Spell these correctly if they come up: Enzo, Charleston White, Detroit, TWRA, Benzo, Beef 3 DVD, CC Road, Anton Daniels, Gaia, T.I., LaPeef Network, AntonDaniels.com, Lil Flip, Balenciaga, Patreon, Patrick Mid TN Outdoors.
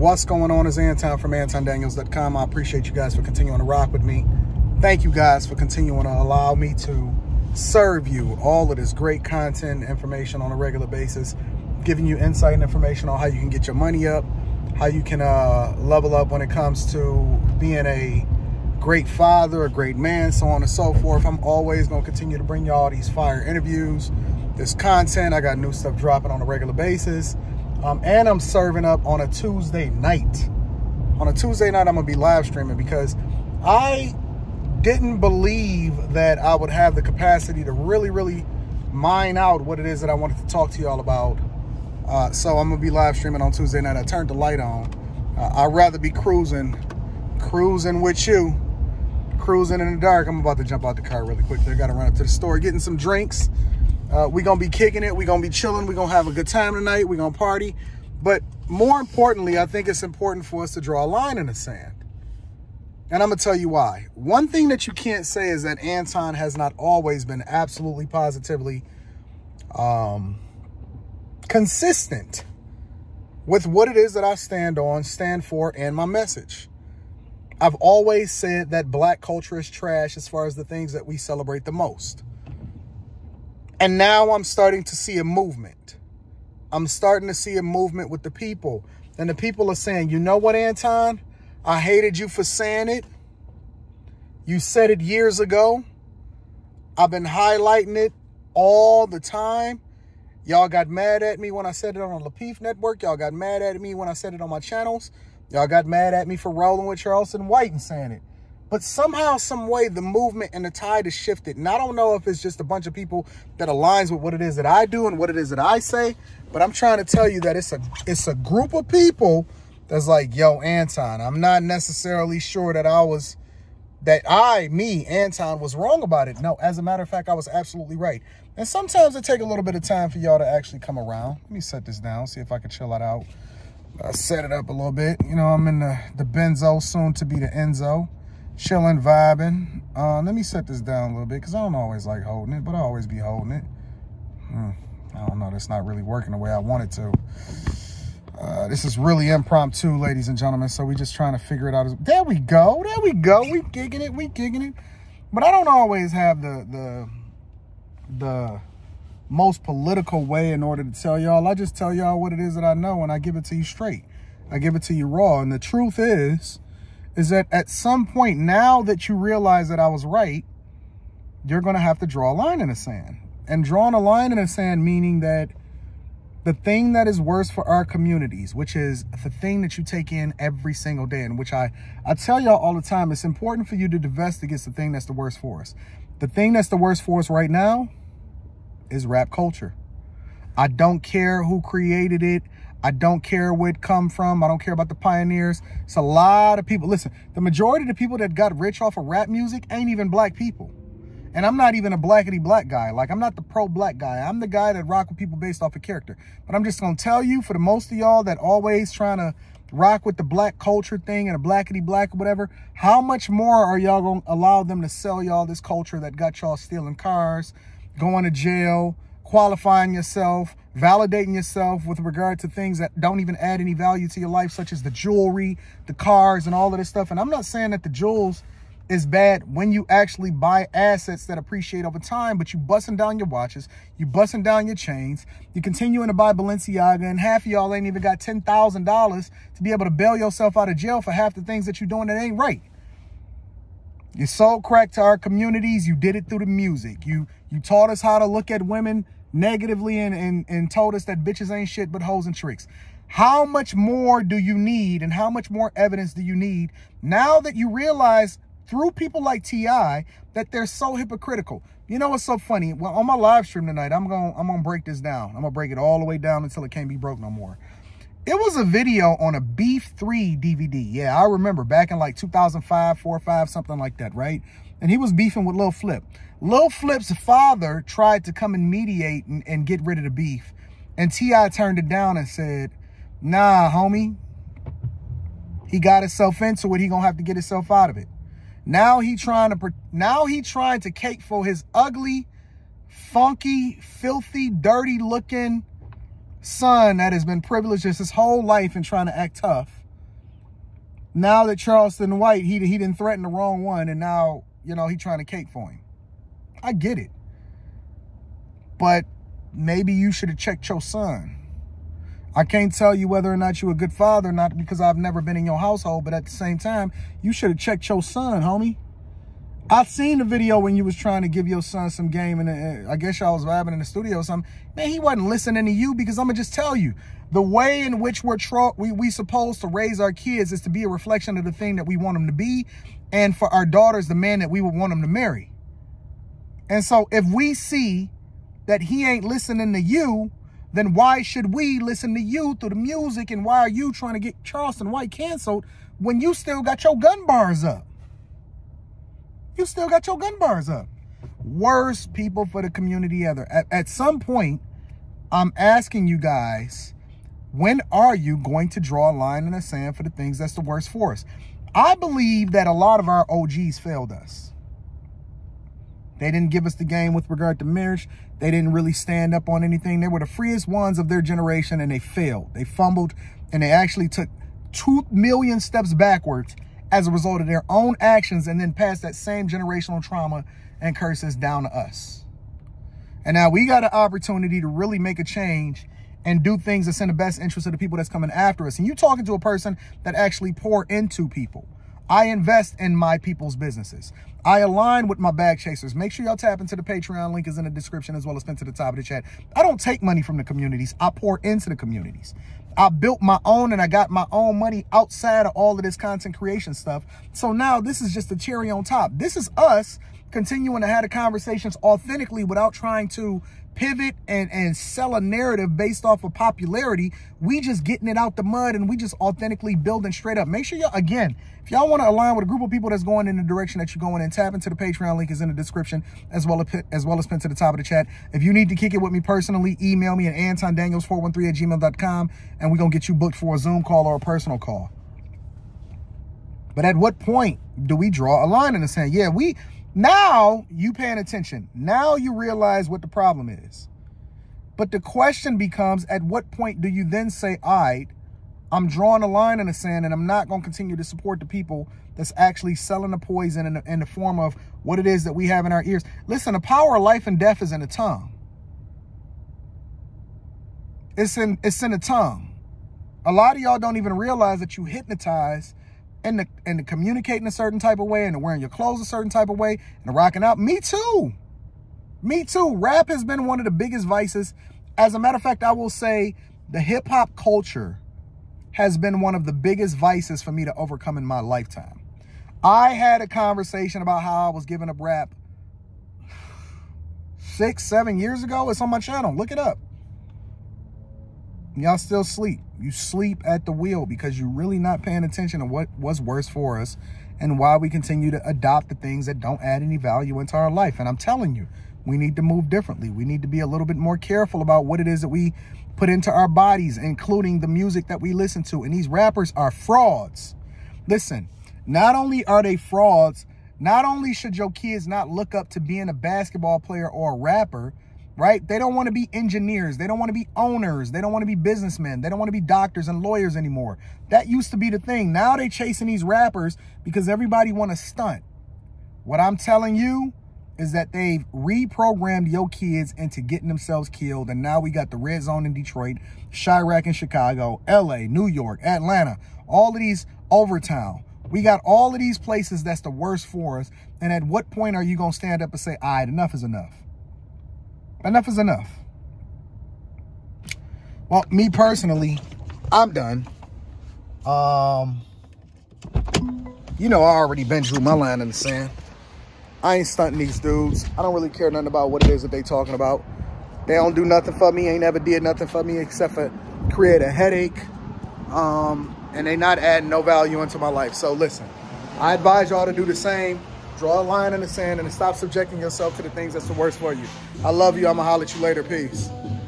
What's going on? It's Anton from AntonDaniels.com. I appreciate you guys for continuing to rock with me. Thank you guys for continuing to allow me to serve you all of this great content and information on a regular basis, giving you insight and information on how you can get your money up, how you can level up when it comes to being a great father, a great man, so on and so forth. I'm always going to continue to bring y'all these fire interviews, this content. I got new stuff dropping on a regular basis. And I'm serving up on a Tuesday night. On a Tuesday night, I'm going to be live streaming because I didn't believe that I would have the capacity to really mine out what it is that I wanted to talk to y'all about. So I'm going to be live streaming on Tuesday night. I turned the light on. I'd rather be cruising with you, cruising in the dark. I'm about to jump out the car really quick. I got to run up to the store, getting some drinks. We're going to be kicking it. We're going to be chilling. We're going to have a good time tonight. We're going to party. But more importantly, I think it's important for us to draw a line in the sand. And I'm going to tell you why. One thing that you can't say is that Anton has not always been absolutely positively consistent with what it is that I stand on, stand for, and my message. I've always said that black culture is trash as far as the things that we celebrate the most. And now I'm starting to see a movement. I'm starting to see a movement with the people. And the people are saying, you know what, Anton? I hated you for saying it. You said it years ago. I've been highlighting it all the time. Y'all got mad at me when I said it on the LaPeef Network. Y'all got mad at me when I said it on my channels. Y'all got mad at me for rolling with Charleston White and saying it. But somehow, some way, the movement and the tide has shifted. And I don't know if it's just a bunch of people that aligns with what it is that I do and what it is that I say. But I'm trying to tell you that it's a group of people that's like, yo, Anton, I'm not necessarily sure that Anton, was wrong about it. No, as a matter of fact, I was absolutely right. And sometimes it takes a little bit of time for y'all to actually come around. Let me set this down, see if I can chill it out. I set it up a little bit. You know, I'm in the Benzo, soon to be the Enzo. Chilling, vibing. Let me set this down a little bit because I don't always like holding it, but I always be holding it. I don't know. That's not really working the way I want it to. This is really impromptu, ladies and gentlemen, so we're just trying to figure it out. There we go. There we go. We gigging it. We gigging it. But I don't always have the most political way in order to tell y'all. I just tell y'all what it is that I know, and I give it to you straight. I give it to you raw. And the truth is that at some point, now that you realize that I was right, you're going to have to draw a line in the sand. And drawing a line in the sand, meaning that the thing that is worse for our communities, which is the thing that you take in every single day, and which I tell y'all all the time, it's important for you to divest against the thing that's the worst for us. The thing that's the worst for us right now is rap culture. I don't care who created it. I don't care where it come from. I don't care about the pioneers. It's a lot of people. Listen, the majority of the people that got rich off of rap music ain't even black people. And I'm not even a blackity black guy. Like, I'm not the pro-black guy. I'm the guy that rock with people based off of character. But I'm just going to tell you, for the most of y'all that always trying to rock with the black culture thing and a blackity black or whatever, how much more are y'all going to allow them to sell y'all this culture that got y'all stealing cars, going to jail, qualifying yourself, validating yourself with regard to things that don't even add any value to your life, such as the jewelry, the cars, and all of this stuff. And I'm not saying that the jewels is bad when you actually buy assets that appreciate over time, but you busting down your watches, you busting down your chains, you continuing to buy Balenciaga, and half of y'all ain't even got $10,000 to be able to bail yourself out of jail for half the things that you're doing that ain't right. You sold crack to our communities. You did it through the music. You taught us how to look at women negatively and told us that bitches ain't shit but hoes and tricks. How much more do you need, and how much more evidence do you need now that you realize through people like T.I. that they're so hypocritical? You know what's so funny? Well, on my live stream tonight, I'm gonna break this down. I'm gonna break it all the way down until it can't be broke no more. It was a video on a Beef 3 DVD. Yeah, I remember back in like 2005, 4 or 5, something like that, right? And he was beefing with Lil Flip. Lil Flip's father tried to come and mediate and get rid of the beef. And T.I. turned it down and said, nah, homie, he got himself into it. He gonna have to get himself out of it. Now he trying to cake for his ugly, funky, filthy, dirty looking son that has been privileged his whole life and trying to act tough Now that Charleston White, he didn't threaten the wrong one, and now, you know, he trying to cake for him. I get it. But maybe you should have checked your son. I can't tell you whether or not you're a good father or not because I've never been in your household, but at the same time, you should have checked your son, homie. I seen the video when you was trying to give your son some game, and I guess y'all was vibing in the studio or something. Man, he wasn't listening to you, because I'm going to just tell you, the way in which we supposed to raise our kids is to be a reflection of the thing that we want them to be, and for our daughters, the man that we would want them to marry. And so if we see that he ain't listening to you, then why should we listen to you through the music, and why are you trying to get Charleston White canceled when you still got your gun bars up? You still got your gun bars up. Worst people for the community ever. At some point, I'm asking you guys, when are you going to draw a line in the sand for the things that's the worst for us? I believe that a lot of our OGs failed us. They didn't give us the game with regard to marriage. They didn't really stand up on anything. They were the freest ones of their generation, and they failed. They fumbled, and they actually took 2 million steps backwards as a result of their own actions, and then pass that same generational trauma and curses down to us. And now we got an opportunity to really make a change and do things that's in the best interest of the people that's coming after us. And you talking to a person that actually pour into people. I invest in my people's businesses. I align with my bag chasers. Make sure y'all tap into the Patreon. Link is in the description as well as pinned to the top of the chat. I don't take money from the communities. I pour into the communities. I built my own, and I got my own money outside of all of this content creation stuff. So now this is just the cherry on top. This is us continuing to have the conversations authentically without trying to pivot and sell a narrative based off of popularity. We just getting it out the mud, and we just authentically building straight up. Make sure y'all, again, if y'all want to align with a group of people that's going in the direction that you're going in, tap into the Patreon. Link is in the description as well as pinned to the top of the chat. If you need to kick it with me personally, email me at AntonDaniels413@gmail.com, and we're going to get you booked for a Zoom call or a personal call. But at what point do we draw a line in the sand? Yeah, now you paying attention. Now you realize what the problem is. But the question becomes, at what point do you then say, all right, I'm drawing a line in the sand, and I'm not going to continue to support the people that's actually selling the poison in the form of what it is that we have in our ears. Listen, the power of life and death is in the tongue. It's in the tongue. A lot of y'all don't even realize that you hypnotize and the communicating a certain type of way, and the wearing your clothes a certain type of way, and the rocking out. Me too. Me too. Rap has been one of the biggest vices. As a matter of fact, I will say the hip-hop culture has been one of the biggest vices for me to overcome in my lifetime. I had a conversation about how I was giving up rap 6, 7 years ago. It's on my channel. Look it up. Y'all still sleep. You sleep at the wheel because you're really not paying attention to what was worse for us and why we continue to adopt the things that don't add any value into our life. And I'm telling you, we need to move differently. We need to be a little bit more careful about what it is that we put into our bodies, including the music that we listen to. And these rappers are frauds. Listen, not only are they frauds, not only should your kids not look up to being a basketball player or a rapper, right? They don't want to be engineers. They don't want to be owners. They don't want to be businessmen. They don't want to be doctors and lawyers anymore. That used to be the thing. Now they chasing these rappers because everybody want to stunt. What I'm telling you is that they've reprogrammed your kids into getting themselves killed. And now we got the Red Zone in Detroit, Chiraq in Chicago, LA, New York, Atlanta, all of these, Overtown. We got all of these places that's the worst for us. And at what point are you going to stand up and say, all right, enough is enough? Enough is enough. Well, me personally, I'm done. You know, I already been drew my line in the sand. I ain't stunting these dudes. I don't really care nothing about what it is that they talking about. They don't do nothing for me. Ain't never did nothing for me except for create a headache. And they not adding no value into my life. So listen, I advise y'all to do the same. Draw a line in the sand and stop subjecting yourself to the things that's the worst for you. I love you. I'm going to holler at you later. Peace.